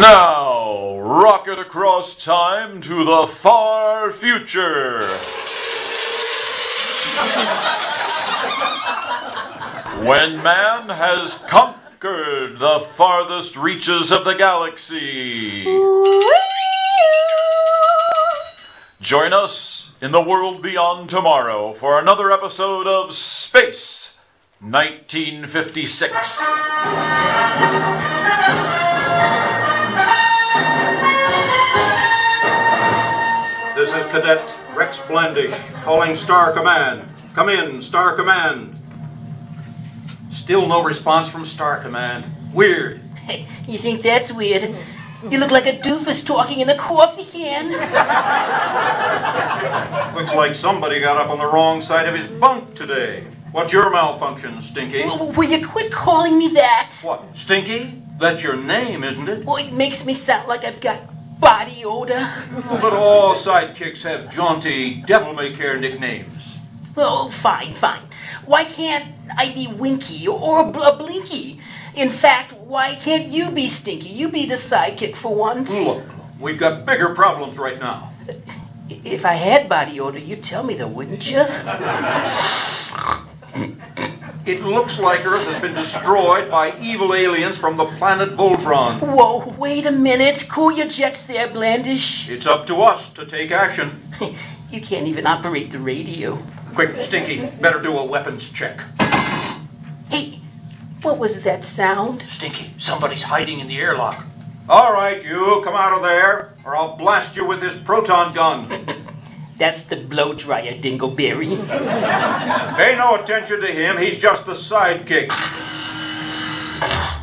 Now, rocket across time to the far future. When man has conquered the farthest reaches of the galaxy. Join us in the world beyond tomorrow for another episode of Space 1956. This is Cadet Rex Blendish calling Star Command. Come in, Star Command. Still no response from Star Command. Weird. You think that's weird? You look like a doofus talking in a coffee can. Looks like somebody got up on the wrong side of his bunk today. What's your malfunction, Stinky? Will you quit calling me that? What, Stinky? That's your name, isn't it? Well, it makes me sound like I've got body odor. But all sidekicks have jaunty, devil-may-care nicknames. Oh, fine, fine. Why can't I be Winky or Blinky? In fact, why can't you be Stinky? You be the sidekick for once. Look, we've got bigger problems right now. If I had body odor, you'd tell me though, wouldn't you? It looks like Earth has been destroyed by evil aliens from the planet Voltron. Whoa, wait a minute. Cool your jets there, Blendish. It's up to us to take action. You can't even operate the radio. Quick, Stinky, better do a weapons check. Hey, what was that sound? Stinky, somebody's hiding in the airlock. All right, you, come out of there, or I'll blast you with this proton gun. That's the blow dryer, Dingleberry. Pay no attention to him. He's just the sidekick.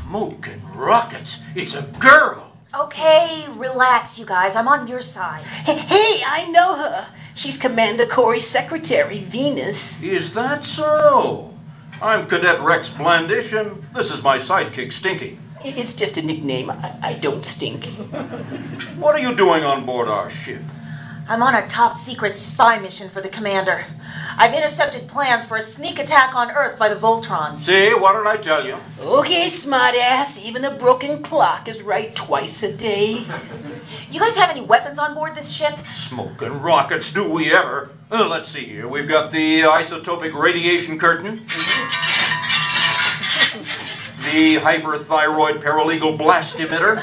Smoke and rockets. It's a girl. Okay, relax, you guys. I'm on your side. Hey, I know her. She's Commander Corey's secretary, Venus. Is that so? I'm Cadet Rex Blendish, and this is my sidekick, Stinky. It's just a nickname. I don't stink. What are you doing on board our ship? I'm on a top-secret spy mission for the commander. I've intercepted plans for a sneak attack on Earth by the Voltrons. See, what did I tell you? Okay, smartass. Even a broken clock is right twice a day. You guys have any weapons on board this ship? Smoking rockets, do we ever? Let's see here. We've got the isotopic radiation curtain. The hyperthyroid paralegal blast emitter.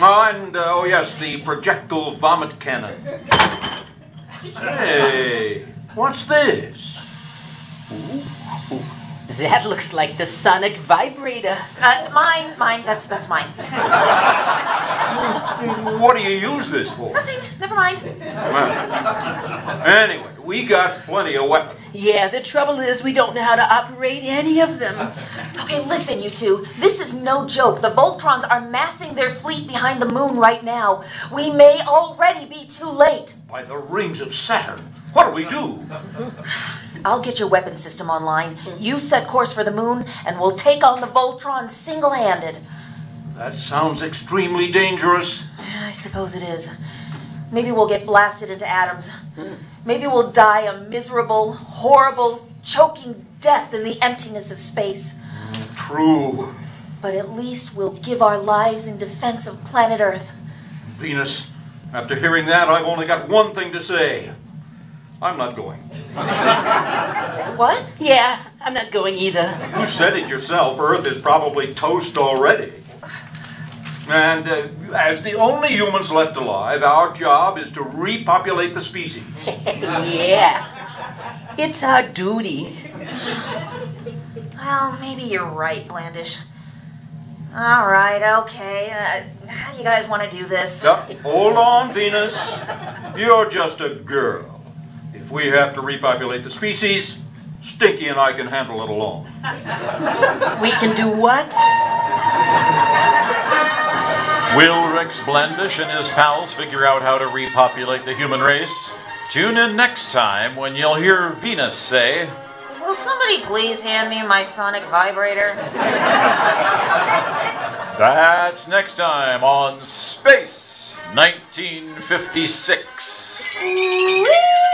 And, oh yes, the projectile vomit cannon. Hey, what's this? Ooh, ooh. That looks like the sonic vibrator. Mine, that's mine. What do you use this for? Nothing, never mind. Well, anyway, we got plenty of weapons. Yeah, the trouble is we don't know how to operate any of them. Okay, listen, you two. This is no joke. The Voltrons are massing their fleet behind the moon right now. We may already be too late. By the rings of Saturn, what do we do? I'll get your weapon system online. You set course for the moon, and we'll take on the Voltron single-handed. That sounds extremely dangerous. I suppose it is. Maybe we'll get blasted into atoms. Maybe we'll die a miserable, horrible, choking death in the emptiness of space. True. But at least we'll give our lives in defense of planet Earth. Venus, after hearing that, I've only got one thing to say. I'm not going. What? Yeah, I'm not going either. You said it yourself. Earth is probably toast already. And as the only humans left alive, our job is to repopulate the species. Yeah. It's our duty. Well, maybe you're right, Blendish. All right, okay. How do you guys want to do this? Hold on, Venus. You're just a girl. If we have to repopulate the species, Stinky and I can handle it alone. We can do what? Will Rex Blendish and his pals figure out how to repopulate the human race? Tune in next time when you'll hear Venus say, "Will somebody please hand me my sonic vibrator?" That's next time on Space 1956.